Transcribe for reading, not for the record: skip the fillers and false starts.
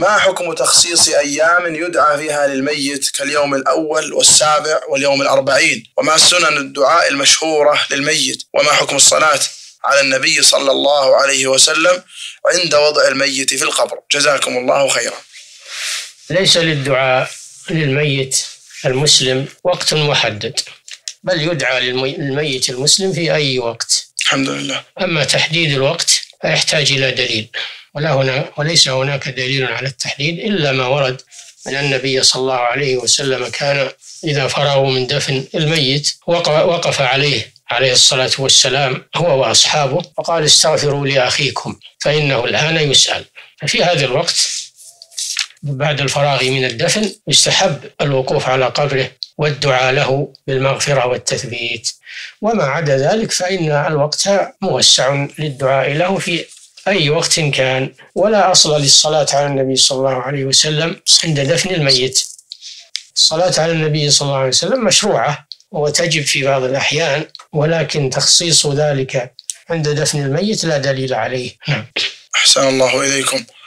ما حكم تخصيص أيام يدعى فيها للميت كاليوم الأول والسابع واليوم الأربعين؟ وما سنن الدعاء المشهورة للميت؟ وما حكم الصلاة على النبي صلى الله عليه وسلم عند وضع الميت في القبر؟ جزاكم الله خيرا. ليس للدعاء للميت المسلم وقت محدد، بل يدعى للميت المسلم في أي وقت. الحمد لله. أما تحديد الوقت فيحتاج إلى دليل، وليس هناك دليل على التحديد إلا ما ورد أن النبي صلى الله عليه وسلم كان إذا فرغوا من دفن الميت وقف عليه الصلاة والسلام هو وأصحابه وقال: استغفروا لأخيكم فإنه الآن يسأل. ففي هذا الوقت بعد الفراغ من الدفن يستحب الوقوف على قبره والدعاء له بالمغفرة والتثبيت، وما عدا ذلك فإن الوقت موسع للدعاء له في أي وقت كان، ولا أصل للصلاة على النبي صلى الله عليه وسلم عند دفن الميت. الصلاة على النبي صلى الله عليه وسلم مشروعة وتجب في بعض الأحيان، ولكن تخصيص ذلك عند دفن الميت لا دليل عليه. أحسن الله إليكم.